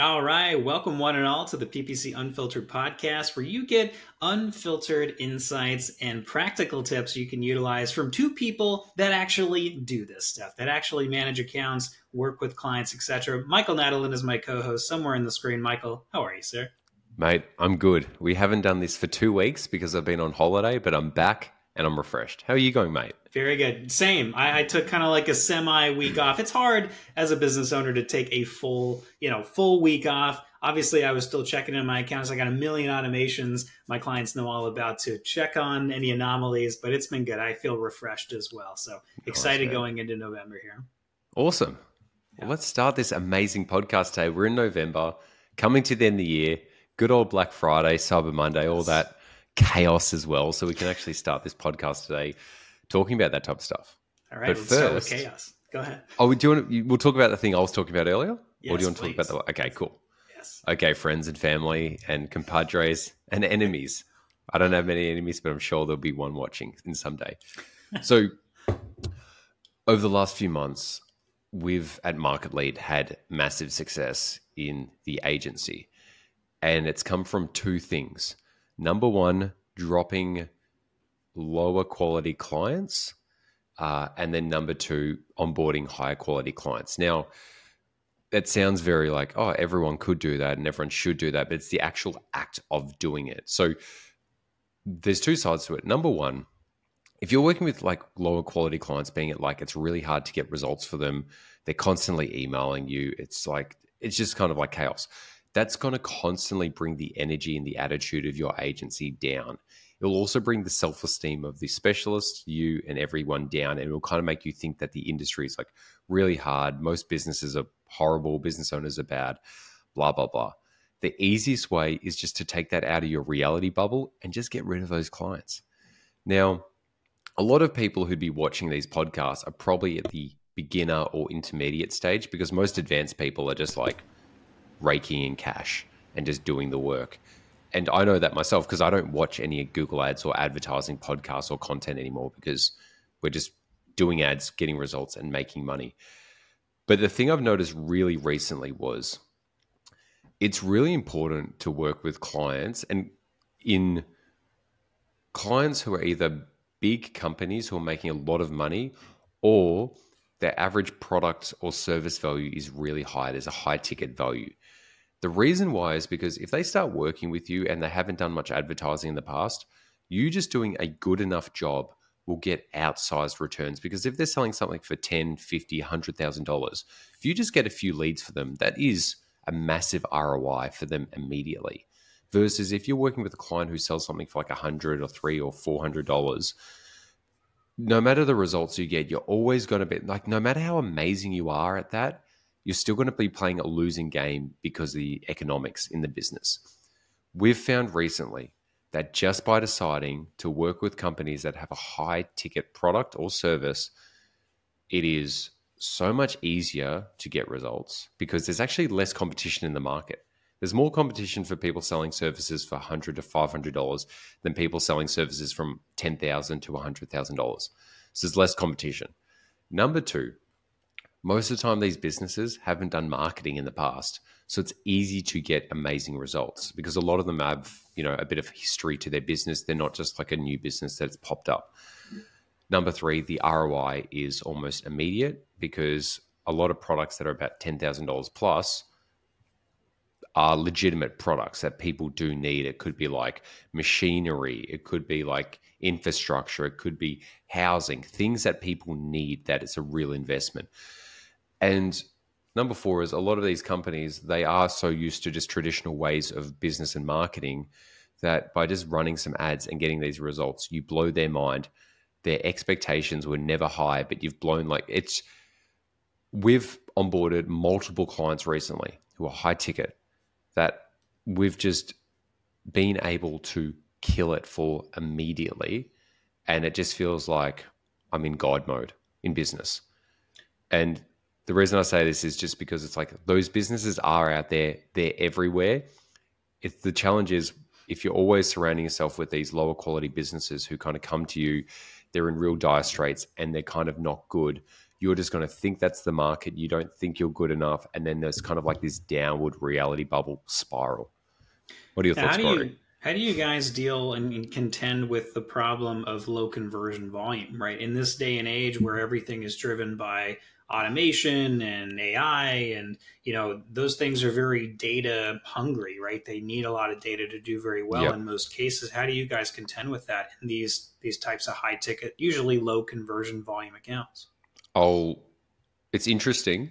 All right, welcome one and all to the PPC Unfiltered Podcast, where you get unfiltered insights and practical tips you can utilize from two people that actually do this stuff, that actually manage accounts, work with clients, etc. Michael Nadalin is my co-host somewhere in the screen. Michael, how are you, sir? Mate, I'm good. We haven't done this for 2 weeks because I've been on holiday, but I'm back and I'm refreshed. How are you going, mate? Very good. Same. I took kind of like a semi-week off. It's hard as a business owner to take a full week off. Obviously, I was still checking in my accounts. I got a million automations my clients know all about to check on any anomalies, but it's been good. I feel refreshed as well. So excited going into November here. Awesome. Yeah. Well, let's start this amazing podcast today. We're in November, coming to the end of the year. Good old Black Friday, Cyber Monday, all that chaos as well. So we can actually start this podcast today talking about that type of stuff. All right, but let's start with chaos. Go ahead. Oh, do you want to, we'll talk about the thing I was talking about earlier? Yes, or do you want to talk about that? Okay, cool. Yes. Okay, friends and family and compadres and enemies. I don't have many enemies, but I'm sure there'll be one watching in some day. So over the last few months, we've at Market Lead had massive success in the agency. And it's come from two things. Number one, dropping lower quality clients. And then number two, onboarding higher quality clients. Now, that sounds very like, oh, everyone could do that and everyone should do that. But it's the actual act of doing it. So there's two sides to it. Number one, if you're working with like lower quality clients, being it like it's really hard to get results for them. They're constantly emailing you. It's like, it's just kind of like chaos. That's going to constantly bring the energy and the attitude of your agency down. It'll also bring the self-esteem of the specialist, you and everyone down. And it'll kind of make you think that the industry is like really hard. Most businesses are horrible. Business owners are bad, blah, blah, blah. The easiest way is just to take that out of your reality bubble and just get rid of those clients. Now, a lot of people who'd be watching these podcasts are probably at the beginner or intermediate stage because most advanced people are just like, raking in cash and just doing the work. And I know that myself because I don't watch any Google ads or advertising podcasts or content anymore because we're just doing ads, getting results and making money. But the thing I've noticed really recently was it's really important to work with clients and in clients who are either big companies who are making a lot of money or their average product or service value is really high. There's a high ticket value. The reason why is because if they start working with you and they haven't done much advertising in the past, you just doing a good enough job will get outsized returns because if they're selling something for $10, $50, $100,000, if you just get a few leads for them, that is a massive ROI for them immediately. Versus if you're working with a client who sells something for like $100 or $300 or $400, no matter the results you get, you're always going to be like, no matter how amazing you are at that, you're still going to be playing a losing game because of the economics in the business. We've found recently that just by deciding to work with companies that have a high ticket product or service, it is so much easier to get results because there's actually less competition in the market. There's more competition for people selling services for $100 to $500 than people selling services from $10,000 to $100,000. So there's less competition. Number two, most of the time these businesses haven't done marketing in the past. So it's easy to get amazing results because a lot of them have, you know, a bit of history to their business. They're not just like a new business that's popped up. Number three, the ROI is almost immediate because a lot of products that are about $10,000 plus are legitimate products that people do need. It could be like machinery. It could be like infrastructure. It could be housing, things that people need, that it's a real investment. And number four is a lot of these companies, they are so used to just traditional ways of business and marketing that by just running some ads and getting these results, you blow their mind. Their expectations were never high, but you've blown like it's, we've onboarded multiple clients recently who are high ticket, that we've just been able to kill it for immediately. And it just feels like I'm in God mode in business. And the reason I say this is just because it's like those businesses are out there, they're everywhere. It's the challenge is if you're always surrounding yourself with these lower quality businesses who kind of come to you, they're in real dire straits and they're kind of not good. you're just going to think that's the market. You don't think you're good enough. And then there's kind of like this downward reality bubble spiral. What are your thoughts, Cory? How do you guys deal and contend with the problem of low conversion volume, right? In this day and age where everything is driven by automation and AI and, you know, those things are very data hungry, right? They need a lot of data to do very well in most cases. How do you guys contend with that in these types of high ticket, usually low conversion volume accounts? Oh, it's interesting.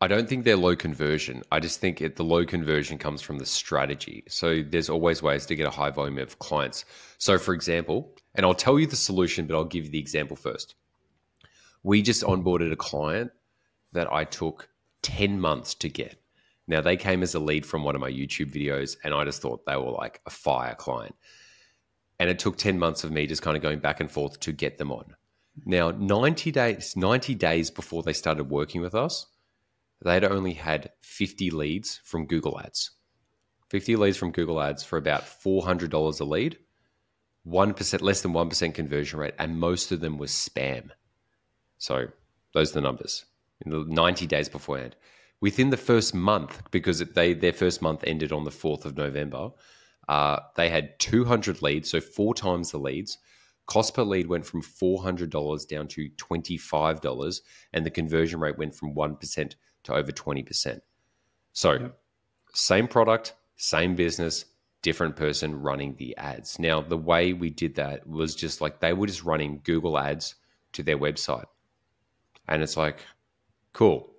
I don't think they're low conversion. I just think the low conversion comes from the strategy. So there's always ways to get a high volume of clients. So for example, and I'll tell you the solution, but I'll give you the example first. We just onboarded a client that I took 10 months to get. Now they came as a lead from one of my YouTube videos and I just thought they were like a fire client. And it took 10 months of me just kind of going back and forth to get them on. Now 90 days before they started working with us, they'd only had 50 leads from Google Ads. 50 leads from Google Ads for about $400 a lead, 1%, less than 1% conversion rate, and most of them was spam. So those are the numbers in the 90 days beforehand. Within the first month, because their first month ended on the 4th of November, they had 200 leads, so 4 times the leads. Cost per lead went from $400 down to $25, and the conversion rate went from 1% to over 20%. So same product, same business, different person running the ads. Now, the way we did that was just like they were just running Google ads to their website. And it's like, cool.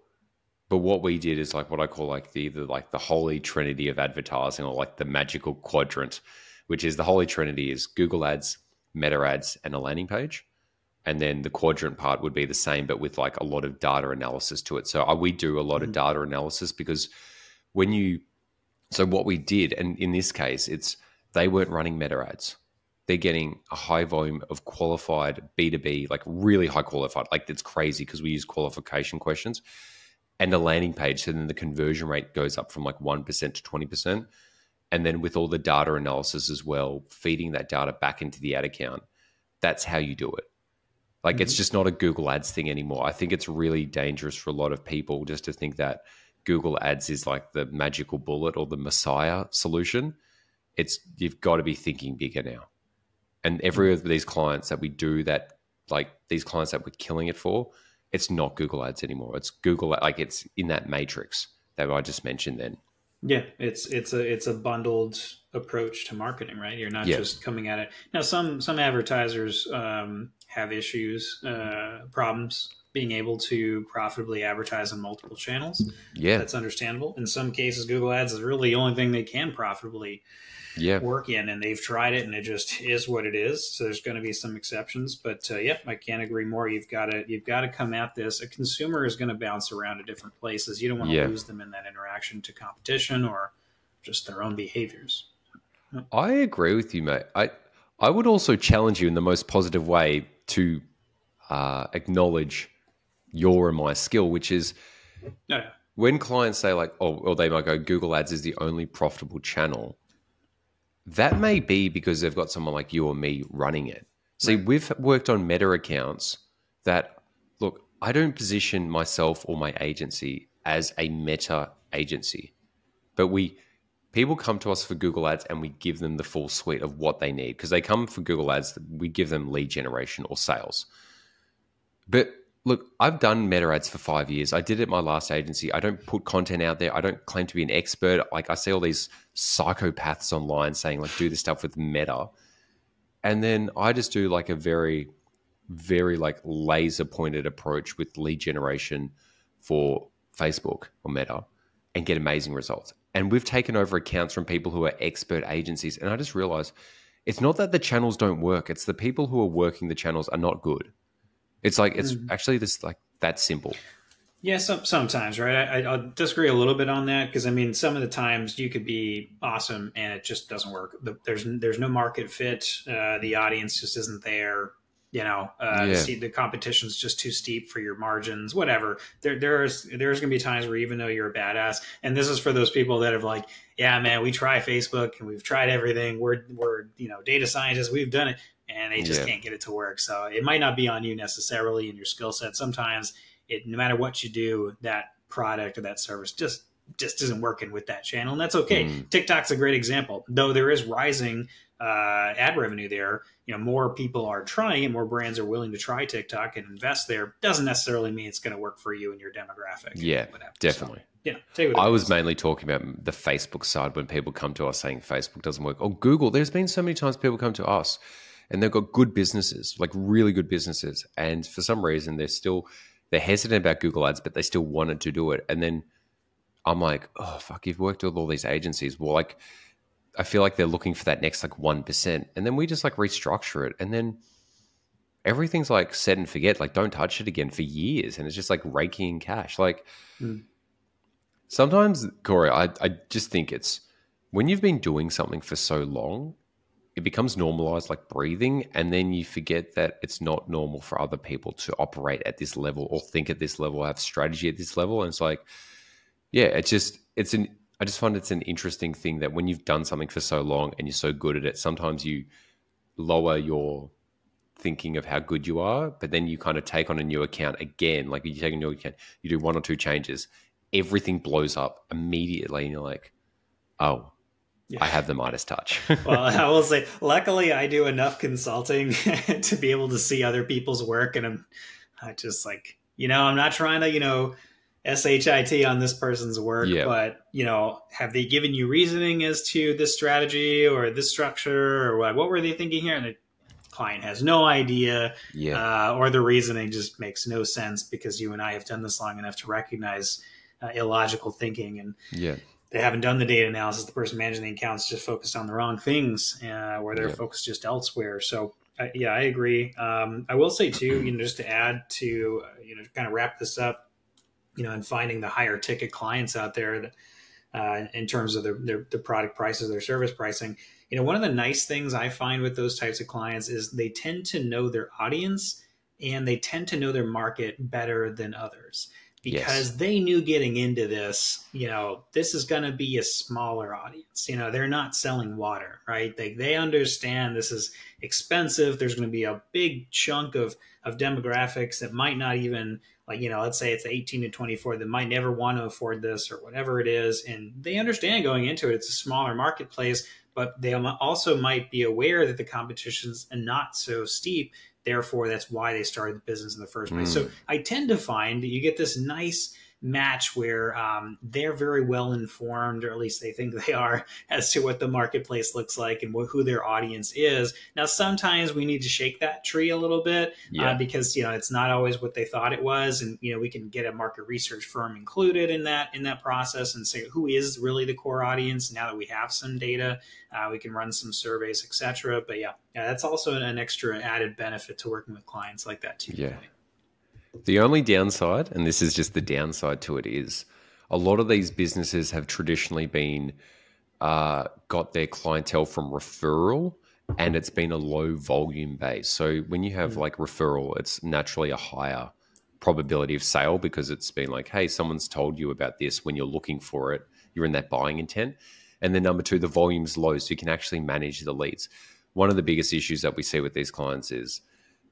But what we did is like what I call like the holy trinity of advertising, or like the magical quadrant, which is the holy trinity is Google ads, Meta ads, and a landing page. And then the quadrant part would be the same, but with like a lot of data analysis to it. So we do a lot of data analysis because so what we did, and in this case, they weren't running Meta ads. They're getting a high volume of qualified B2B, like really high qualified, like it's crazy because we use qualification questions and a landing page. So then the conversion rate goes up from like 1% to 20%. And then with all the data analysis as well, feeding that data back into the ad account, that's how you do it. Like it's just not a Google Ads thing anymore. I think it's really dangerous for a lot of people just to think that Google Ads is like the magical bullet or the messiah solution. You've got to be thinking bigger now. And every of these clients that we do that, like these clients that we're killing it for, it's not Google Ads anymore. It's Google, like it's in that matrix that I just mentioned then. Yeah, it's a bundled approach to marketing, right? You're not just coming at it. Now, some advertisers have issues, problems being able to profitably advertise on multiple channels. Yeah, that's understandable. In some cases, Google Ads is really the only thing they can profitably work in, and they've tried it, and it just is what it is. So there's going to be some exceptions, but I can't agree more. You've got to come at this. A consumer is going to bounce around to different places. You don't want to lose them in that interaction to competition or just their own behaviors. I agree with you, mate. I would also challenge you in the most positive way to acknowledge your and my skill, which is when clients say like, or they might go, Google Ads is the only profitable channel. That may be because they've got someone like you or me running it. See, we've worked on Meta accounts that, look, I don't position myself or my agency as a Meta agency, but people come to us for Google Ads and we give them the full suite of what they need because they come for Google Ads. We give them lead generation or sales. But look, I've done Meta ads for 5 years. I did it at my last agency. I don't put content out there. I don't claim to be an expert. Like I see all these psychopaths online saying like, do this stuff with Meta. And then I just do like a very, very like laser pointed approach with lead generation for Facebook or Meta and get amazing results. And we've taken over accounts from people who are expert agencies. And I just realized it's not that the channels don't work. It's the people who are working the channels are not good. It's like, it's actually this like that simple. Yeah. Sometimes, right. I'll disagree a little bit on that. Cause I mean, some of the times you could be awesome and it just doesn't work. There's no market fit. The audience just isn't there, you know, the competition's just too steep for your margins, whatever. There's going to be times where even though you're a badass, and this is for those people that have like, yeah, man, we try Facebook and we've tried everything. We're data scientists. We've done it. and they just can't get it to work. So it might not be on you necessarily in your skill set. Sometimes it, no matter what you do, that product or that service just isn't working with that channel, and that's okay. TikTok's a great example, though there is rising ad revenue there. You know, more people are trying and more brands are willing to try TikTok and invest there. Doesn't necessarily mean it's going to work for you and your demographic. Yeah, definitely. So, yeah, take it. I was mainly talking about the Facebook side when people come to us saying Facebook doesn't work. Or Google, there's been so many times people come to us and they've got good businesses, like really good businesses. And for some reason, they're hesitant about Google ads, but they still wanted to do it. And then I'm like, oh, fuck, you've worked with all these agencies. Well, like, I feel like they're looking for that next like 1%. And then we just like restructure it. And then everything's like set and forget, like don't touch it again for years. And it's just like raking in cash. Like sometimes, Cory, I just think it's when you've been doing something for so long, it becomes normalized like breathing. And then you forget that it's not normal for other people to operate at this level or think at this level, have strategy at this level. And it's like, yeah, it's just, I just find it's an interesting thing that when you've done something for so long and you're so good at it, sometimes you lower your thinking of how good you are, but then you kind of take on a new account again. Like you take a new account, you do one or two changes, everything blows up immediately. And you're like, oh, I have the Midas touch. Well, I will say, luckily I do enough consulting to be able to see other people's work. And I just like, you know, I'm not trying to, you know, SHIT on this person's work, but you know, have they given you reasoning as to this strategy or this structure or what were they thinking here? And the client has no idea, or the reasoning just makes no sense because you and I have done this long enough to recognize illogical thinking, and they haven't done the data analysis. The person managing the accounts just focused on the wrong things, where they're focused just elsewhere. So yeah, I agree. I will say too, you know, just to add to, you know, kind of wrap this up, you know, and finding the higher ticket clients out there that, in terms of their product prices, their service pricing, you know, one of the nice things I find with those types of clients is they tend to know their audience and they tend to know their market better than others because they knew getting into this, you know, this is going to be a smaller audience. You know, they're not selling water, right? They understand this is expensive. There's going to be a big chunk of demographics that might not even, like, you know, let's say it's 18 to 24 that might never want to afford this or whatever it is. And they understand going into it, it's a smaller marketplace, but they also might be aware that the competition's not so steep. Therefore, that's why they started the business in the first place. So I tend to find that you get this nice match where they're very well informed, or at least they think they are, as to what the marketplace looks like and who their audience is. Now, sometimes we need to shake that tree a little bit because, you know, it's not always what they thought it was. And, you know, we can get a market research firm included in that process and say, who is really the core audience? Now that we have some data, we can run some surveys, et cetera. But yeah, that's also an extra added benefit to working with clients like that too. Yeah. The only downside, and this is just the downside to it, is a lot of these businesses have traditionally been got their clientele from referral, and it's been a low volume base. So when you have like referral, it's naturally a higher probability of sale because it's been like, hey, someone's told you about this when you're looking for it, you're in that buying intent. And then number two, the volume's low, so you can actually manage the leads. One of the biggest issues that we see with these clients is,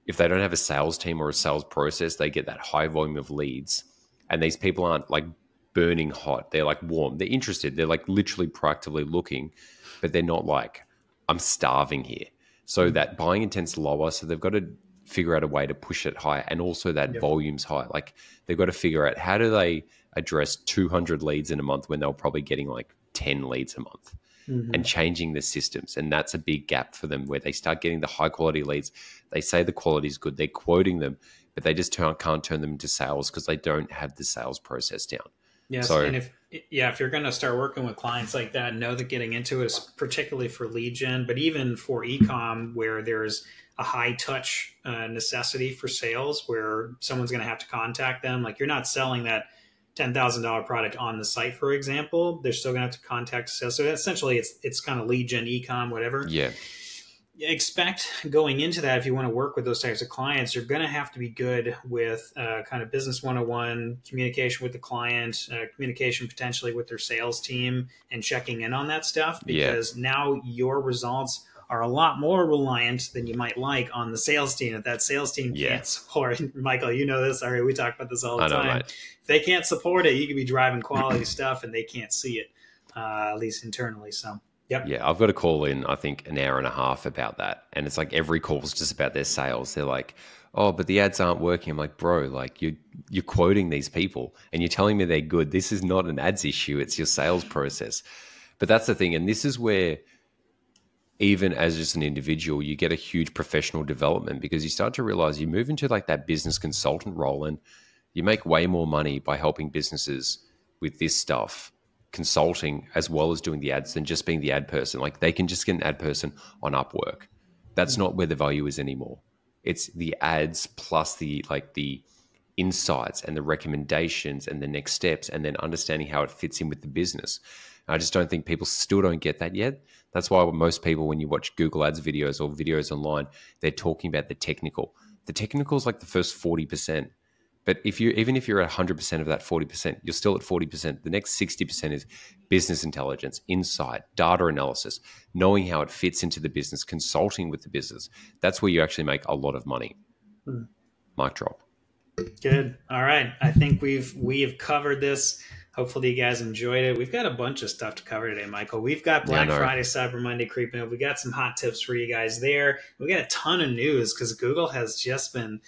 if they don't have a sales team or a sales process, they get that high volume of leads. And these people aren't like burning hot. They're like warm. They're interested. They're like literally proactively looking, but they're not like, I'm starving here. So that buying intent's lower. So they've got to figure out a way to push it higher. And also that volume's high. Like they've got to figure out how do they address 200 leads in a month when they're probably getting like 10 leads a month. And changing the systems. And that's a big gap for them where they start getting the high quality leads. They say the quality is good. They're quoting them, but they just can't turn them into sales because they don't have the sales process down. Yes. So, and if you're going to start working with clients like that, know that getting into it is particularly for lead gen, but even for e-com where there's a high touch necessity for sales where someone's going to have to contact them. Like you're not selling that $10,000 product on the site, for example, they're still gonna have to contact sales. So essentially it's kind of lead gen, ecom, whatever. Yeah. Expect going into that, if you want to work with those types of clients, you're going to have to be good with kind of business 101, communication with the client, communication potentially with their sales team and checking in on that stuff because now your results are a lot more reliant than you might like on the sales team. If that sales team can't support, Michael, you know this already, we talk about this all the time. Right? If they can't support it, you could be driving quality stuff and they can't see it, at least internally. So, yeah, I've got a call in, I think, an hour and a half about that. And it's like every call is just about their sales. They're like, oh, but the ads aren't working. I'm like, bro, like you're quoting these people and you're telling me they're good. This is not an ads issue. It's your sales process. But that's the thing. And this is where even as just an individual, you get a huge professional development, because you start to realize you move into like that business consultant role and you make way more money by helping businesses with this stuff, consulting as well as doing the ads, than just being the ad person. Like they can just get an ad person on Upwork. That's not where the value is anymore. It's the ads plus the insights and the recommendations and the next steps, and then understanding how it fits in with the business. I just don't think people still don't get that yet. That's why most people, when you watch Google Ads videos or videos online, they're talking about the technical. The technical is like the first 40%. But if you, even if you're at 100% of that 40%, you're still at 40%. The next 60% is business intelligence, insight, data analysis, knowing how it fits into the business, consulting with the business. That's where you actually make a lot of money. Mic drop. Good. All right. I think we have covered this. Hopefully you guys enjoyed it. We've got a bunch of stuff to cover today, Michael. We've got Black Friday, Cyber Monday creeping up. We got some hot tips for you guys there. We got a ton of news because Google has just been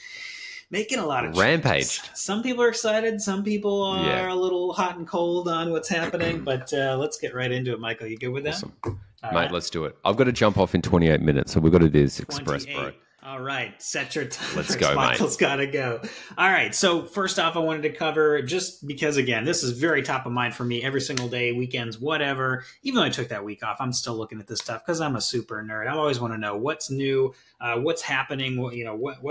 making a lot of rampage. Some people are excited. Some people are a little hot and cold on what's happening. But let's get right into it, Michael. You good with that? Awesome. Mate, let's do it. I've got to jump off in 28 minutes, so we've got to do this express, bro. All right, set your time. Let's go, Michael's got to go. All right, so first off, I wanted to cover, just because, again, this is very top of mind for me every single day, weekends, whatever. Even though I took that week off, I'm still looking at this stuff because I'm a super nerd. I always want to know what's new, what's happening, what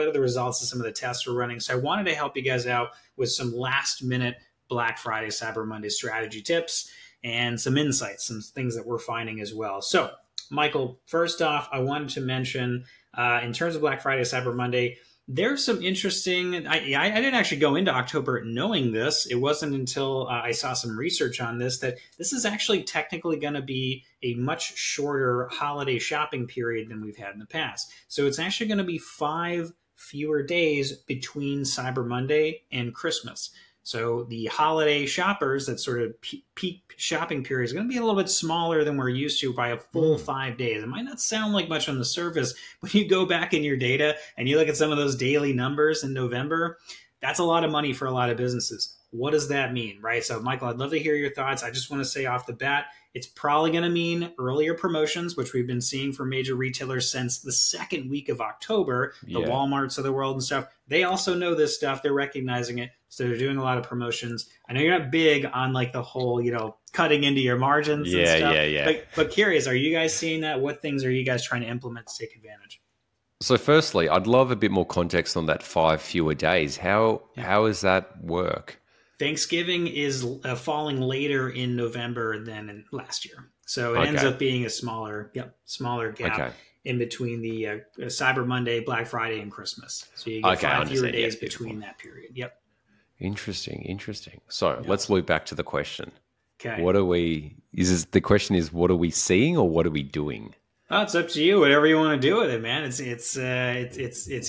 are the results of some of the tests we're running. So I wanted to help you guys out with some last-minute Black Friday, Cyber Monday strategy tips and some insights, some things that we're finding as well. So, Michael, first off, I wanted to mention, in terms of Black Friday, Cyber Monday, there's some interesting, I didn't actually go into October knowing this. It wasn't until I saw some research on this that this is actually technically going to be a much shorter holiday shopping period than we've had in the past. So it's actually going to be 5 fewer days between Cyber Monday and Christmas. So the holiday shoppers, that sort of peak shopping period, is going to be a little bit smaller than we're used to by a full 5 days. It might not sound like much on the surface. When you go back in your data and you look at some of those daily numbers in November, that's a lot of money for a lot of businesses. What does that mean, right? So, Michael, I'd love to hear your thoughts. I just want to say off the bat, it's probably going to mean earlier promotions, which we've been seeing for major retailers since the second week of October, the Walmarts of the world and stuff. They also know this stuff. They're recognizing it. So they're doing a lot of promotions. I know you're not big on like the whole, cutting into your margins and stuff. Yeah. But curious, are you guys seeing that? What things are you guys trying to implement to take advantage? So firstly, I'd love a bit more context on that 5 fewer days. How does that work? Thanksgiving is falling later in November than in last year. So it ends up being a smaller gap in between the Cyber Monday, Black Friday, and Christmas. So you get 5 fewer days between that period. Interesting. So let's loop back to the question. Okay. What are we seeing or what are we doing? Oh, it's up to you. Whatever you want to do with it, man. It's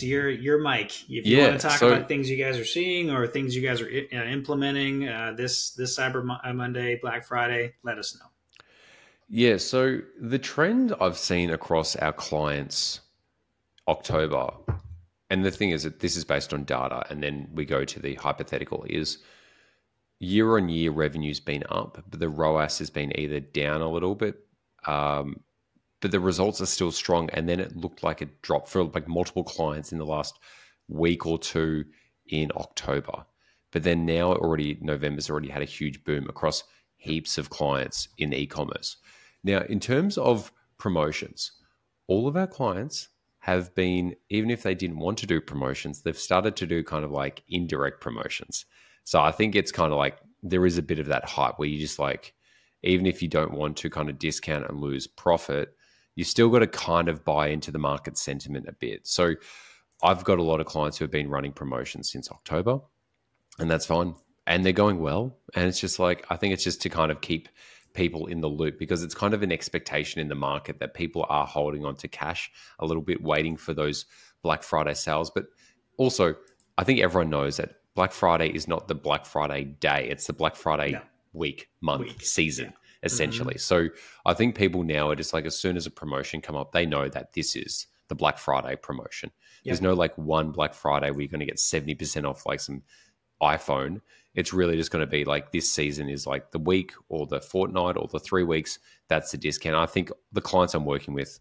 your mic. If you want to talk about things you guys are seeing or things you guys are implementing this Cyber Monday, Black Friday, let us know. Yeah. So the trend I've seen across our clients, October, and the thing is that this is based on data, and then we go to the hypothetical, is year on year revenue's been up, but the ROAS has been either down a little bit. But the results are still strong. And then it looked like it dropped for like multiple clients in the last week or two in October. But then now November's already had a huge boom across heaps of clients in e-commerce. Now, in terms of promotions, all of our clients have been, even if they didn't want to do promotions, they've started to do kind of like indirect promotions. So I think it's kind of like there is a bit of that hype where you just like, even if you don't want to kind of discount and lose profit, you still got to kind of buy into the market sentiment a bit. So I've got a lot of clients who have been running promotions since October, and that's fine. And they're going well. And it's just like, I think it's just to kind of keep people in the loop, because it's kind of an expectation in the market that people are holding on to cash a little bit, waiting for those Black Friday sales. But also, I think everyone knows that Black Friday is not the Black Friday day. It's the Black Friday week, month, season, essentially. So I think people now are just like, as soon as a promotion come up, they know that this is the Black Friday promotion. There's no like one Black Friday where you're going to get 70% off like some iPhone. It's really just going to be like, this season is like the week or the fortnight or the 3 weeks. That's the discount. I think the clients I'm working with,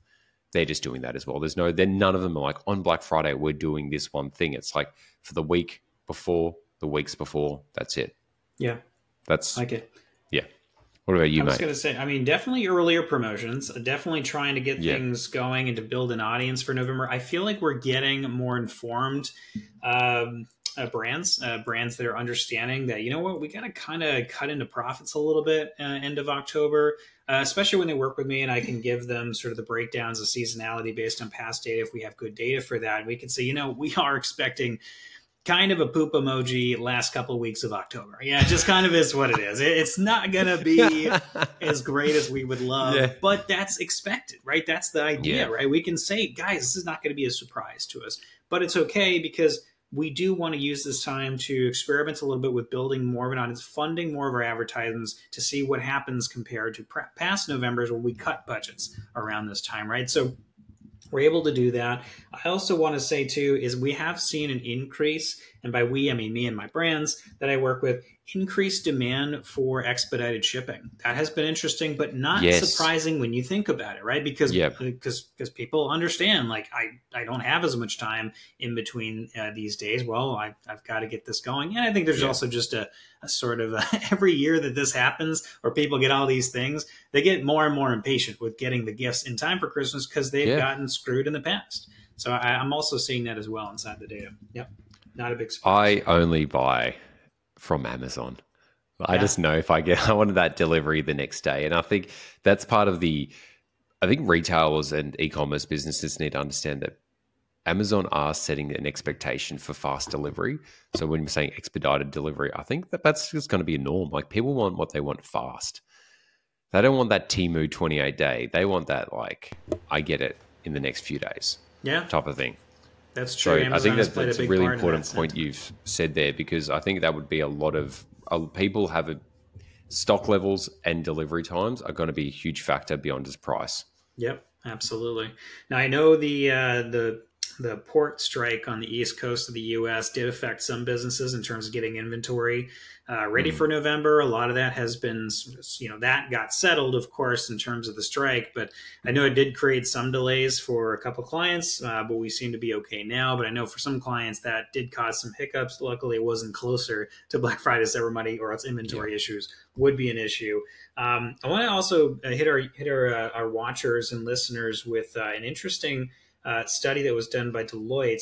they're just doing that as well. There's no, then none of them are like, on Black Friday, we're doing this one thing. It's like for the week before, the weeks before, that's it. That's like it. What about you, mate? I was going to say, I mean, definitely earlier promotions, definitely trying to get things going and to build an audience for November. I feel like we're getting more informed brands that are understanding that, you know what, we got to kind of cut into profits a little bit end of October, especially when they work with me and I can give them sort of the breakdowns of seasonality based on past data. If we have good data for that, we can say, you know, we are expecting kind of a poop emoji last couple of weeks of October. Yeah, it just kind of is what it is. It's not going to be as great as we would love, but that's expected, right? That's the idea, right? We can say, guys, this is not going to be a surprise to us, but it's okay because we do want to use this time to experiment a little bit with building more of an audience, funding more of our advertisements to see what happens compared to past Novembers when we cut budgets around this time, right? So we're able to do that. I also want to say too, is we have seen an increase, and by we, I mean me and my brands that I work with, increased demand for expedited shipping. That has been interesting, but not surprising when you think about it, right? Because because people understand, like, I don't have as much time in between these days. Well, I've got to get this going. And I think there's also just a sort of every year that this happens or people get all these things, they get more and more impatient with getting the gifts in time for Christmas because they've gotten screwed in the past. So I'm also seeing that as well inside the data. Not a big surprise. I only buy from Amazon. I just know if I wanted that delivery the next day. And I think that's part of the, I think retailers and e-commerce businesses need to understand that Amazon are setting an expectation for fast delivery. So when you're saying expedited delivery, I think that that's just going to be a norm. Like people want what they want fast. They don't want that Temu 28 day. They want that, like, I get it in the next few days type of thing. That's true. So I think that's a really important point you've said there, because I think that would be a lot of people have stock levels and delivery times are going to be a huge factor beyond just price. Yep, absolutely. Now I know the port strike on the East Coast of the U.S. did affect some businesses in terms of getting inventory ready for November. A lot of that has been, you know, that got settled, of course, in terms of the strike. But I know it did create some delays for a couple of clients, but we seem to be okay now. But I know for some clients that did cause some hiccups. Luckily, it wasn't closer to Black Friday, so everybody or else inventory issues would be an issue. I want to also hit our watchers and listeners with an interesting study that was done by Deloitte.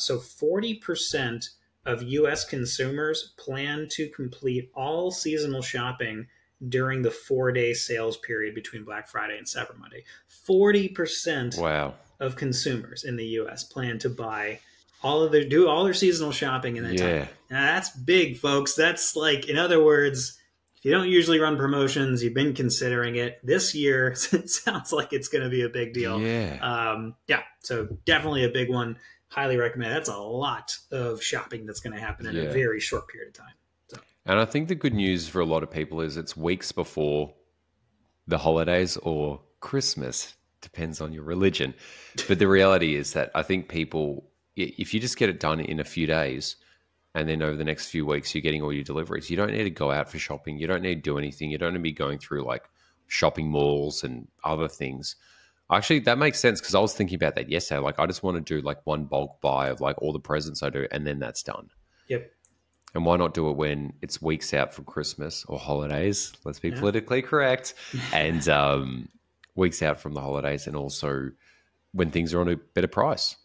So 40% of U.S. consumers plan to complete all seasonal shopping during the 4-day sales period between Black Friday and Cyber Monday. 40% of consumers in the U.S. plan to buy do all their seasonal shopping in that time. Now, that's big, folks. That's like, in other words, if you don't usually run promotions, you've been considering it this year. It sounds like it's going to be a big deal. So definitely a big one. Highly recommend. That's a lot of shopping that's going to happen in a very short period of time. So. And I think the good news for a lot of people is it's weeks before the holidays or Christmas. Depends on your religion. But the reality is that I think people, if you just get it done in a few days, and then over the next few weeks, you're getting all your deliveries. You don't need to go out for shopping. You don't need to do anything. You don't need to be going through like shopping malls and other things. Actually, that makes sense, because I was thinking about that yesterday. Like, I just want to do like one bulk buy of like all the presents I do, and then that's done. Yep. And why not do it when it's weeks out from Christmas or holidays? Let's be politically correct. And weeks out from the holidays, and also when things are on a better price.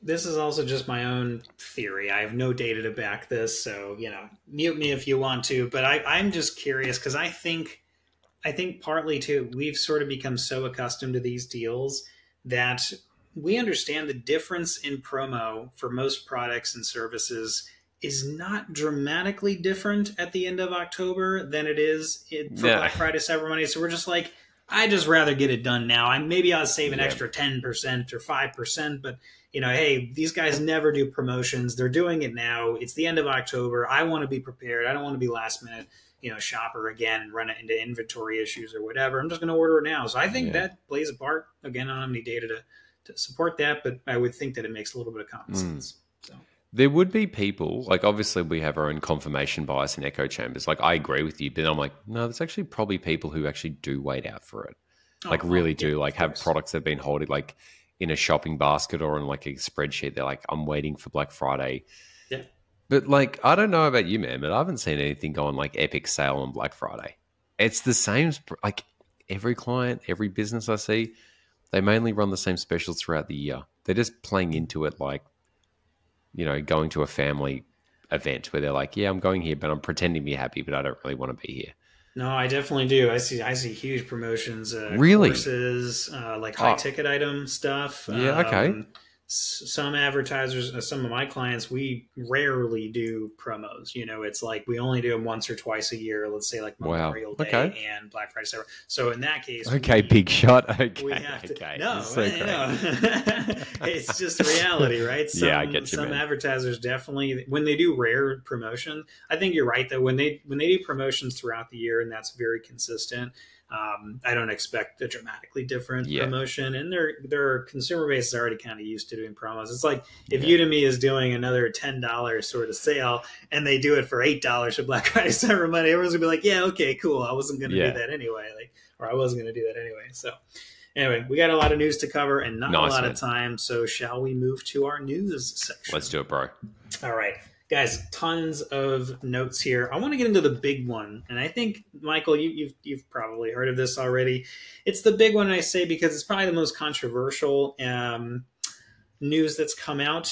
This is also just my own theory. I have no data to back this, so, you know, mute me if you want to. But I'm just curious, because I think partly too, we've sort of become so accustomed to these deals that we understand the difference in promo for most products and services is not dramatically different at the end of October than it is for Black Friday, Cyber Monday. So we're just like, I just rather get it done now. Maybe I'll save an extra 10% or 5%, but you know, hey, these guys never do promotions. They're doing it now. It's the end of October. I want to be prepared. I don't want to be last minute, you know, shopper again and run into inventory issues or whatever. I'm just going to order it now. So I think that plays a part. Again, I don't have any data to support that, but I would think that it makes a little bit of common sense. So there would be people, like obviously we have our own confirmation bias and echo chambers. Like I agree with you, but I'm like, no, there's actually probably people who actually do wait out for it. Like really do, like have products that have been holding like in a shopping basket or in like a spreadsheet. They're like, I'm waiting for Black Friday. Yeah. But like, I don't know about you, man, but I haven't seen anything go on like epic sale on Black Friday. It's the same, like every client, every business I see, they mainly run the same specials throughout the year. They're just playing into it like, you know, going to a family event where they're like, yeah, I'm going here, but I'm pretending to be happy, but I don't really want to be here. No, I definitely do. I see huge promotions, courses, like high ticket item stuff. Yeah. Okay. Some advertisers, some of my clients, we rarely do promos. You know, it's like we only do them once or twice a year. Let's say like Memorial Day and Black Friday. So in that case, big shot. We have to, no. It's just reality, right? I get you. Some advertisers definitely, when they do rare promotions, I think you're right though. When they do promotions throughout the year, and that's very consistent. I don't expect a dramatically different promotion, and their consumer base is already kind of used to doing promos. It's like if Udemy is doing another $10 sort of sale and they do it for $8 for Black Friday, Cyber Monday, everyone's gonna be like, yeah, okay, cool. I wasn't gonna do that anyway, or I wasn't gonna do that anyway. So anyway, we got a lot of news to cover and not a lot of time. So shall we move to our news section? Let's do it, bro. All right. Guys, tons of notes here. I want to get into the big one. And I think, Michael, you've probably heard of this already. It's the big one, I say, because it's probably the most controversial news that's come out.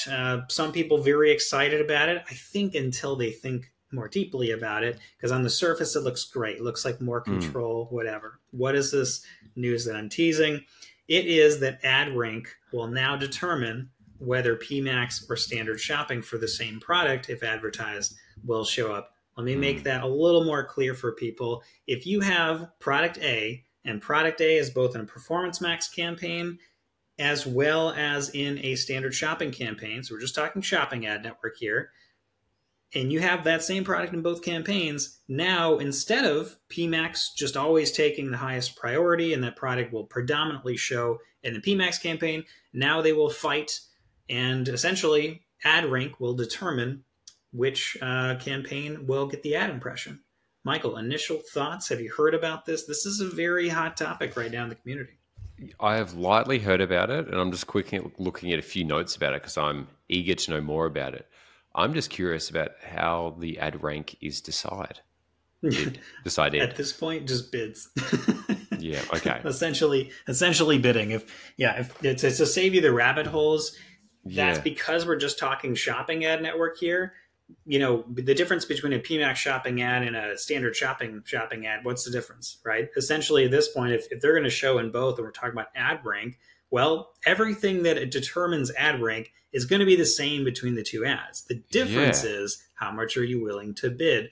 Some people very excited about it, I think, until they think more deeply about it. Because on the surface, it looks great. It looks like more control, whatever. What is this news that I'm teasing? It is that AdRank will now determine whether PMax or standard shopping for the same product, if advertised, will show up. Let me make that a little more clear for people. If you have product A, and product A is both in a Performance Max campaign as well as in a standard shopping campaign, so we're just talking shopping ad network here, and you have that same product in both campaigns, now instead of PMax just always taking the highest priority and that product will predominantly show in the PMax campaign, now they will fight. And essentially, AdRank will determine which campaign will get the ad impression. Michael, initial thoughts? Have you heard about this? This is a very hot topic right now in the community. I have lightly heard about it, and I'm just quickly looking at a few notes about it because I'm eager to know more about it. I'm just curious about how the AdRank is decided. At this point, just bids. Yeah, okay. Essentially bidding. If it's to save you the rabbit holes. That's because we're just talking shopping ad network here. You know, the difference between a PMax shopping ad and a standard shopping ad, what's the difference, right? Essentially, at this point, if they're going to show in both and we're talking about ad rank, well, everything that it determines ad rank is going to be the same between the two ads. The difference is how much are you willing to bid?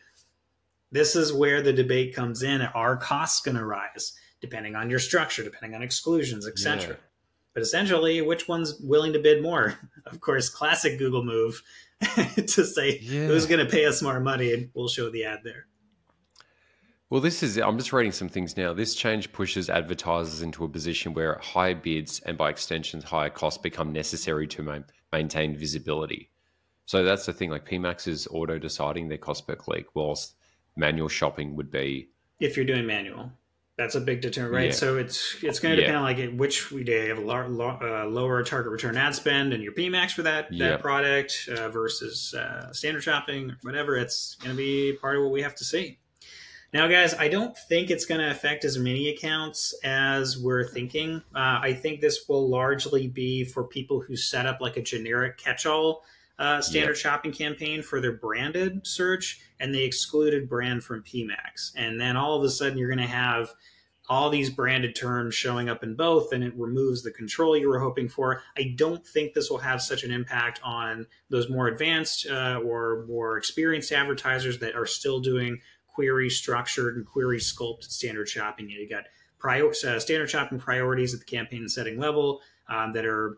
This is where the debate comes in. Are costs going to rise depending on your structure, depending on exclusions, et cetera? But essentially, which one's willing to bid more? Of course, classic Google move to say, who's going to pay us more money? And we'll show the ad there. Well, this is, I'm just reading some things now. This change pushes advertisers into a position where higher bids and by extension, higher costs become necessary to maintain visibility. So that's the thing, like PMax is auto deciding their cost per click, whilst manual shopping would be. If you're doing manual. That's a big deterrent, right? So it's going to depend on like which we do. You have a lower target return ad spend and your PMax for that product versus standard shopping, whatever. It's going to be part of what we have to see. Now, guys, I don't think it's going to affect as many accounts as we're thinking. I think this will largely be for people who set up like a generic catch-all standard shopping campaign for their branded search, and they excluded brand from PMax. And then all of a sudden you're going to have all these branded terms showing up in both, and it removes the control you were hoping for. I don't think this will have such an impact on those more advanced or more experienced advertisers that are still doing query structured and query sculpted standard shopping. You got standard shopping priorities at the campaign setting level that are,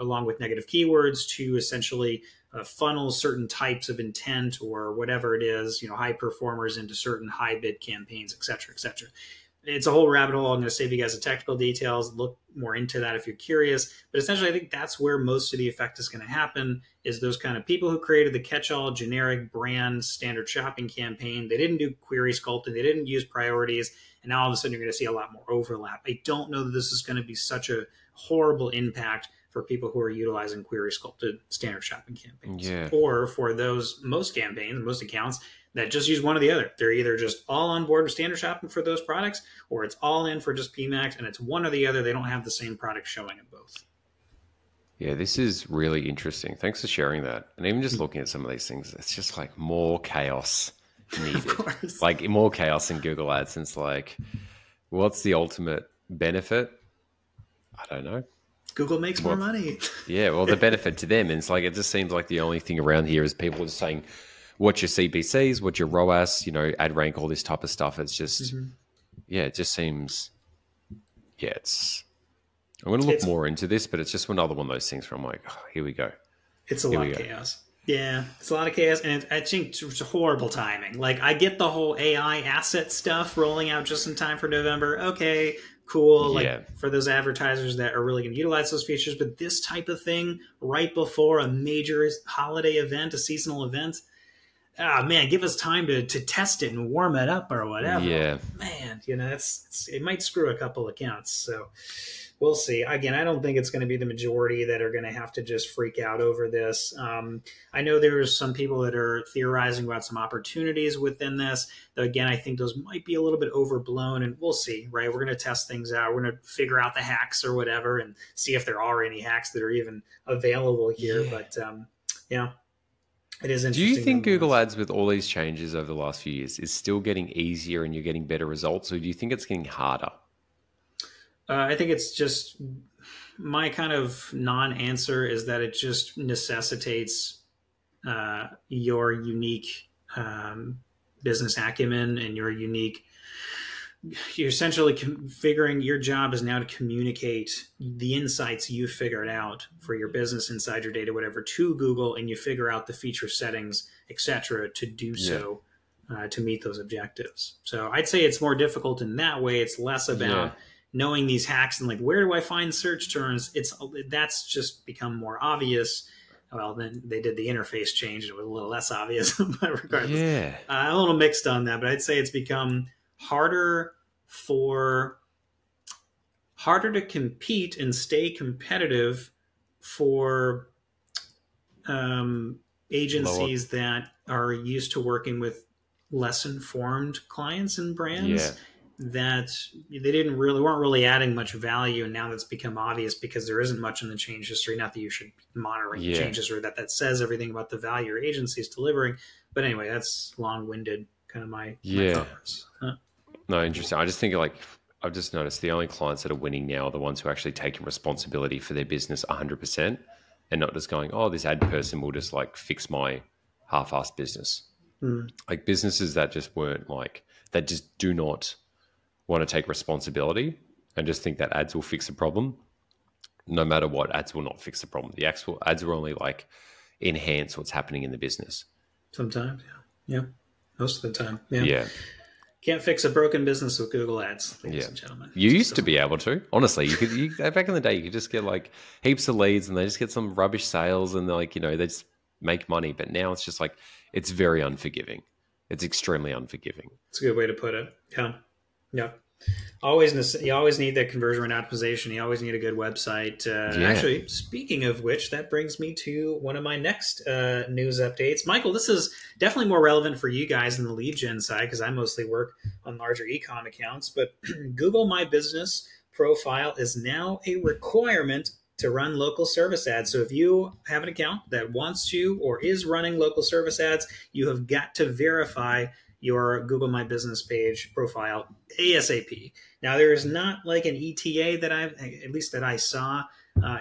along with negative keywords, to essentially funnel certain types of intent or whatever it is, high performers into certain high bid campaigns, et cetera, et cetera. It's a whole rabbit hole. I'm going to save you guys the technical details. Look more into that if you're curious. But essentially, I think that's where most of the effect is going to happen, is those kind of people who created the catch-all generic brand standard shopping campaign. They didn't do query sculpting. They didn't use priorities. And now all of a sudden, you're going to see a lot more overlap. I don't know that this is going to be such a horrible impact for people who are utilizing query sculpted standard shopping campaigns, or for those most accounts that just use one or the other. They're either just all on board with standard shopping for those products, or it's all in for just PMax, and it's one or the other. They don't have the same product showing in both. Yeah, this is really interesting. Thanks for sharing that. And even just looking at some of these things, it's just like more chaos needed, like more chaos in Google AdSense. Like, what's the ultimate benefit? I don't know. Google makes more money. Yeah, well, the benefit to them. And it's like, it just seems like the only thing around here is people just saying, what's your CPCs, what's your ROAS, ad rank, all this type of stuff. It's just, yeah, it just seems, yeah, it's, I'm going to look more into this, but it's just another one of those things where I'm like, oh, here we go. It's a lot of chaos. Yeah, it's a lot of chaos. And I think it's horrible timing. Like, I get the whole AI asset stuff rolling out just in time for November. Okay, cool. Like, for those advertisers that are really going to utilize those features, but this type of thing right before a major holiday event, a seasonal event, ah, man, give us time to test it and warm it up or whatever. Yeah, man, it might screw a couple accounts. So we'll see. Again, I don't think it's going to be the majority that are going to have to just freak out over this. I know there's some people that are theorizing about some opportunities within this. Though, again, I think those might be a little bit overblown, and we'll see, right? We're going to test things out. We're going to figure out the hacks or whatever and see if there are any hacks that are even available here. Yeah. But, yeah. It is interesting. Do you think Google Ads, with all these changes over the last few years, is still getting easier and you're getting better results, or do you think it's getting harder? I think it's just, my kind of non-answer is that it just necessitates your unique business acumen and your unique, you're essentially figuring, your job is now to communicate the insights you figured out for your business inside your data, whatever, to Google, and you figure out the feature settings, et cetera, to do so, to meet those objectives. So I'd say it's more difficult in that way. It's less about knowing these hacks and like, where do I find search terms? That's just become more obvious. Well, then they did the interface change. It was a little less obvious, but regardless, I'm a little mixed on that, but I'd say it's become harder to compete and stay competitive for agencies that are used to working with less informed clients and brands that they weren't really adding much value, and now that's become obvious because there isn't much in the change history. Not that you should be monitoring the change history, that says everything about the value your agency is delivering. But anyway, that's long-winded, kind of my thoughts. No, interesting. I just think, like, I've just noticed the only clients that are winning now are the ones who are actually taking responsibility for their business 100%, and not just going, oh, this ad person will just like fix my half-assed business. Like businesses that just that do not want to take responsibility and just think that ads will fix a problem. No matter what, ads will not fix the problem. The actual ads will only like enhance what's happening in the business. Sometimes. Yeah. Most of the time. Yeah. Can't fix a broken business with Google Ads, ladies and gentlemen. You used to be able to. Honestly, you could back in the day, you could just get like heaps of leads and they just get some rubbish sales and like, they just make money. But now it's just like, it's very unforgiving. It's extremely unforgiving. It's a good way to put it. Yeah. You always need that conversion rate optimization. You always need a good website. Actually, speaking of which, that brings me to one of my next news updates. Michael, this is definitely more relevant for you guys in the lead gen side, because I mostly work on larger e-com accounts. But Google My Business profile is now a requirement to run local service ads. So if you have an account that wants to or is running local service ads, you have got to verify your Google My Business page profile ASAP. Now, there is not like an ETA that I've, at least that I saw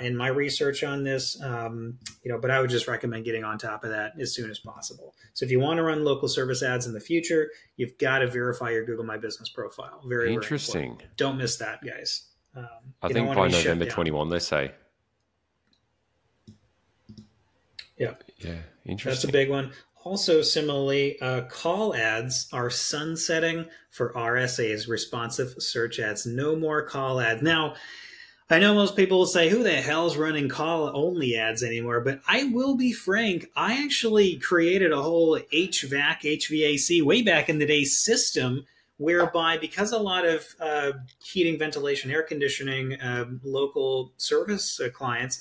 in my research on this, but I would just recommend getting on top of that as soon as possible. So if you want to run local service ads in the future, you've got to verify your Google My Business profile. Very interesting. Very don't miss that, guys. I think by November 21, they say. Yeah. Yeah. Interesting. That's a big one. Also, similarly, call ads are sunsetting for RSAs, responsive search ads. No more call ads. Now, I know most people will say, who the hell's running call-only ads anymore? But I will be frank, I actually created a whole HVAC, way back in the day system whereby because a lot of heating, ventilation, air conditioning, local service clients,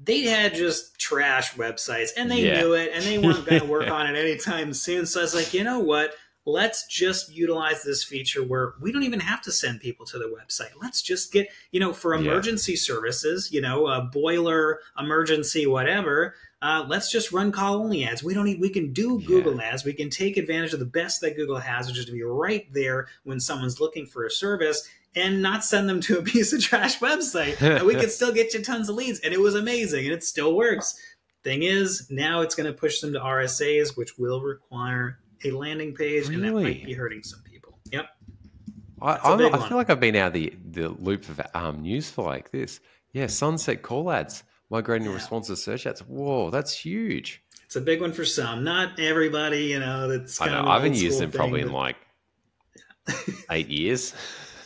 they had just trash websites and they knew it and they weren't going to work on it anytime soon. So I was like, you know what? Let's just utilize this feature where we don't even have to send people to the website. Let's just get, you know, for emergency services, you know, a boiler, emergency, whatever. Let's just run call-only ads. We don't need, we can do Google ads. We can take advantage of the best that Google has, which is to be right there when someone's looking for a service and not send them to a piece of trash website. And we could still get you tons of leads. And it was amazing. And it still works. Thing is, now it's going to push them to RSAs, which will require a landing page. Really? And that might be hurting some people. Yep. I feel like I've been out of the loop of news for like this. Yeah, sunset call ads, migrating to responsive search ads. Whoa, that's huge. It's a big one for some. Not everybody, you know, that's kind of I haven't used them probably in like 8 years.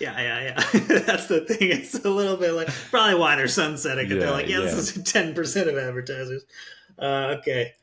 Yeah. That's the thing. It's a little bit like probably why they're sunsetting. Yeah, they're like, this is 10% of advertisers. Okay,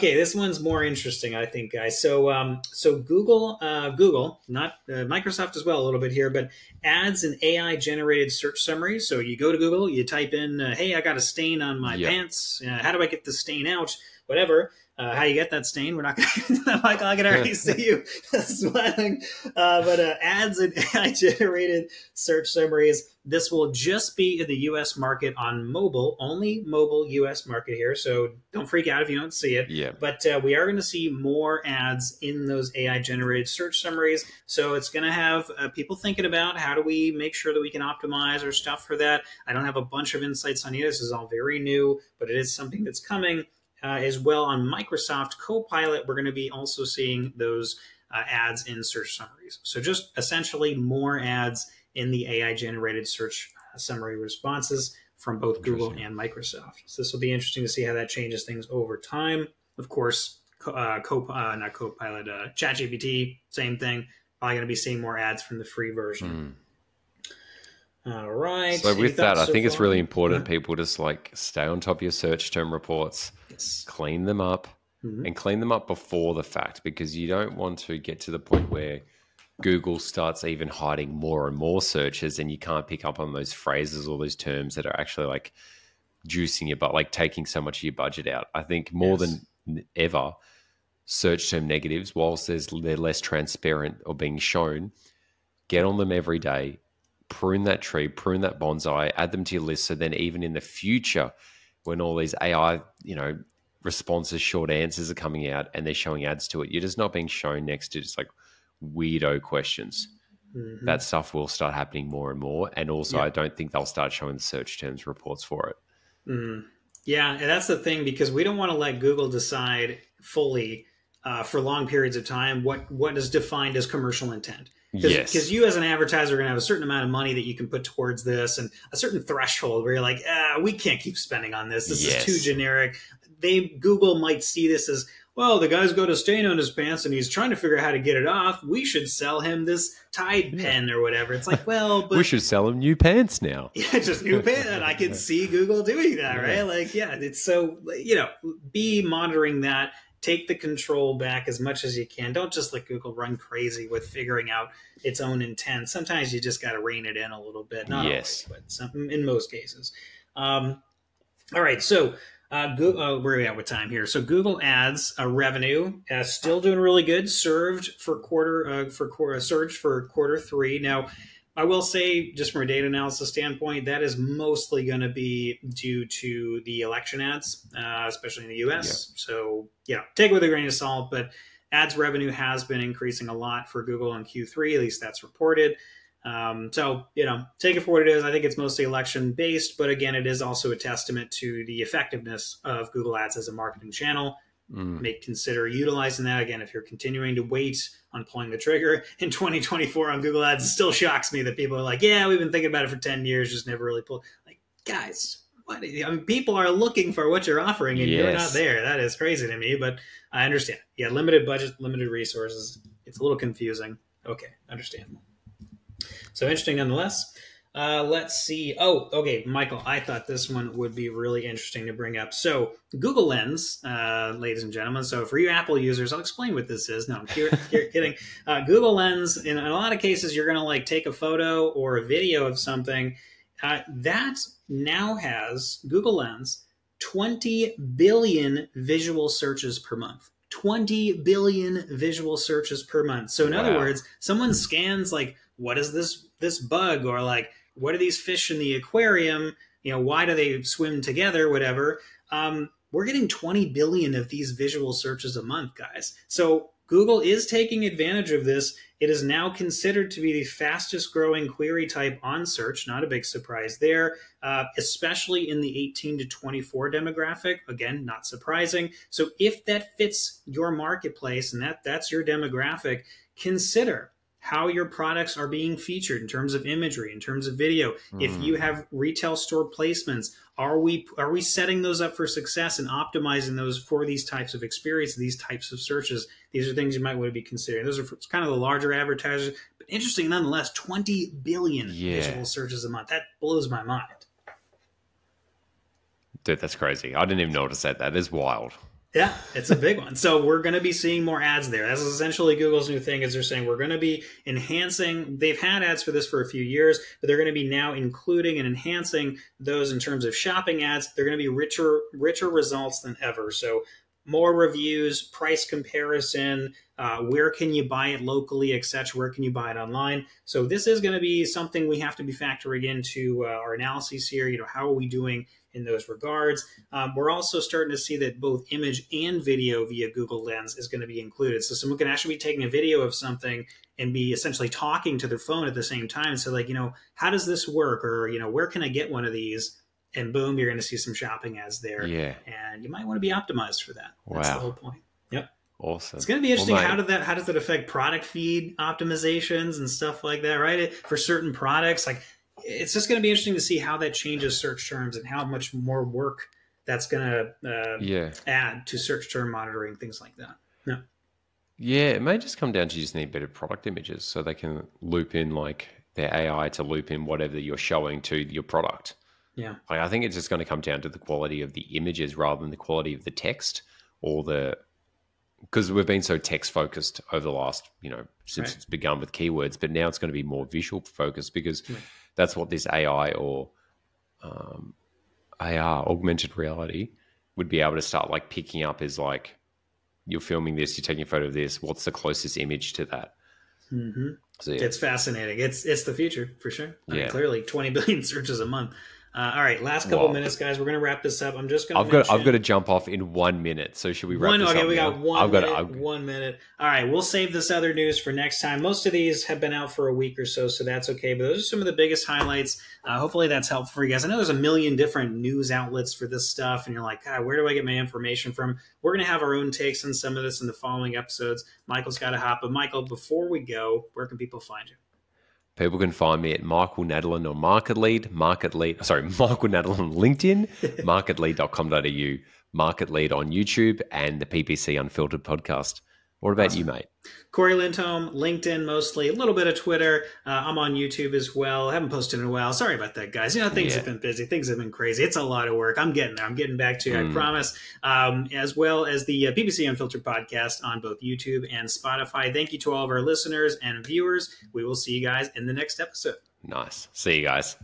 this one's more interesting, I think, guys. So, Google, not Microsoft as well, a little bit here, but ads and AI-generated search summaries. So you go to Google, you type in, hey, I got a stain on my pants. How do I get the stain out? Whatever. How you get that stain? We're not going to do that, Michael. I can already see you smiling. But ads and AI-generated search summaries. This will just be in the U.S. market on mobile, only mobile U.S. market here. So don't freak out if you don't see it. Yeah. But we are going to see more ads in those AI-generated search summaries. So it's going to have people thinking about how do we make sure that we can optimize our stuff for that. I don't have a bunch of insights on either. This is all very new, but it is something that's coming. As well on Microsoft Copilot, we're going to be also seeing those ads in search summaries. So just essentially more ads in the AI-generated search summary responses from both Google and Microsoft. So this will be interesting to see how that changes things over time. Of course, ChatGPT, same thing. Probably going to be seeing more ads from the free version. All right. So with that, I think it's really important people just like stay on top of your search term reports, clean them up and clean them up before the fact, because you don't want to get to the point where Google starts even hiding more and more searches and you can't pick up on those phrases or those terms that are actually like juicing your butt, like taking so much of your budget out. I think more than ever, search term negatives, whilst they're less transparent or being shown, get on them every day. Prune that tree, prune that bonsai, add them to your list. So then even in the future, when all these AI, responses, short answers are coming out and they're showing ads to it, you're just not being shown next to just like weirdo questions. That stuff will start happening more and more. And also I don't think they'll start showing the search terms reports for it. Yeah. And that's the thing, because we don't want to let Google decide fully for long periods of time what is defined as commercial intent. Because you as an advertiser are going to have a certain amount of money that you can put towards this and a certain threshold where you're like, we can't keep spending on this. This is too generic. Google might see this as, well, the guy's got a stain on his pants and he's trying to figure out how to get it off. We should sell him this Tide pen or whatever. It's like, well, but... we should sell him new pants now. Yeah, just new pants. And I can see Google doing that, right? Like, it's so, be monitoring that. Take the control back as much as you can. Don't just let Google run crazy with figuring out its own intent. Sometimes you just got to rein it in a little bit. Not always, but some, in most cases. All right, so where are we at with time here? So Google Ads revenue still doing really good. Surged for quarter three. Now, I will say, just from a data analysis standpoint, that is mostly going to be due to the election ads, especially in the U.S. So, take it with a grain of salt, but ads revenue has been increasing a lot for Google in Q3, at least that's reported. So, you know, take it for what it is. I think it's mostly election based, but again, it is also a testament to the effectiveness of Google Ads as a marketing channel. Consider utilizing that. Again, if you're continuing to wait on pulling the trigger in 2024 on Google Ads, it still shocks me that people are like, yeah, we've been thinking about it for 10 years, just never really pulled. Like, guys, what? I mean, people are looking for what you're offering and you're not there. That is crazy to me, but I understand. Yeah, limited budget, limited resources. It's a little confusing. Okay, understandable. So interesting nonetheless. Let's see. Oh, okay, Michael, I thought this one would be really interesting to bring up. So Google Lens, ladies and gentlemen. So for you Apple users, I'll explain what this is. No, I'm kidding. Google Lens, in a lot of cases, you're going to like take a photo or a video of something. That now has, Google Lens, 20 billion visual searches per month. 20 billion visual searches per month. So in other words, someone scans like, what is this bug? Or like, what are these fish in the aquarium? You know, why do they swim together? Whatever. We're getting 20 billion of these visual searches a month, guys. So Google is taking advantage of this. It is now considered to be the fastest growing query type on search. Not a big surprise there, especially in the 18 to 24 demographic. Again, not surprising. So if that fits your marketplace and that's your demographic, consider how your products are being featured in terms of imagery, in terms of video. If you have retail store placements, are we setting those up for success and optimizing those for these types of experiences, these types of searches? These are things you might want to be considering. Those are kind of the larger advertisers, but interesting nonetheless, 20 billion visual searches a month. That blows my mind. Dude, that's crazy. I didn't even notice that. That is wild. Yeah, it's a big one. So we're going to be seeing more ads there. That's essentially Google's new thing, is they're saying we're going to be enhancing. They've had ads for this for a few years, but they're going to be now including and enhancing those in terms of shopping ads. They're going to be richer results than ever. So more reviews, price comparison, where can you buy it locally, etc. Where can you buy it online? So this is going to be something we have to be factoring into our analyses here. You know, how are we doing in those regards? We're also starting to see that both image and video via Google Lens is going to be included. So someone can actually be taking a video of something and be essentially talking to their phone at the same time. So like, you know, how does this work? Or, you know, where can I get one of these? And boom, you're going to see some shopping ads there. Yeah. And you might want to be optimized for that. Wow. That's the whole point. Yep. Awesome. It's going to be interesting. Well, how does that affect product feed optimizations and stuff like that, right? For certain products, like, it's just going to be interesting to see how that changes search terms and how much more work that's going to add to search term monitoring, things like that. Yeah. Yeah, it may just come down to you just need better product images so they can loop in like their AI to loop in whatever you're showing to your product. Yeah. Like, I think it's just going to come down to the quality of the images rather than the quality of the text or the, because we've been so text focused over the last, you know, since it's begun with keywords, but now it's going to be more visual focused because that's what this AI or AR, augmented reality, would be able to start like picking up is like, you're filming this, you're taking a photo of this, what's the closest image to that? So, yeah. It's fascinating. It's the future for sure. I mean, clearly 20 billion searches a month. All right, last couple of minutes, guys. We're going to wrap this up. I'm just going to I've got to jump off in 1 minute. So should we wrap this up? Okay, we got one minute. All right, we'll save this other news for next time. Most of these have been out for a week or so that's okay. But those are some of the biggest highlights. Hopefully that's helpful for you guys. I know there's a million different news outlets for this stuff, and you're like, God, where do I get my information from? We're going to have our own takes on some of this in the following episodes. Michael's got to hop. But Michael, before we go, where can people find you? People can find me at Michael Nadalin or Michael Nadalin on LinkedIn, marketlead.com.au, Market Lead on YouTube, and the PPC Unfiltered podcast. What about you, mate? Cory Lindholm, LinkedIn mostly, a little bit of Twitter. I'm on YouTube as well. I haven't posted in a while. Sorry about that, guys. You know, things have been busy. Things have been crazy. It's a lot of work. I'm getting there. I'm getting back to you, I promise. As well as the PPC Unfiltered podcast on both YouTube and Spotify. Thank you to all of our listeners and viewers. We will see you guys in the next episode. Nice. See you guys.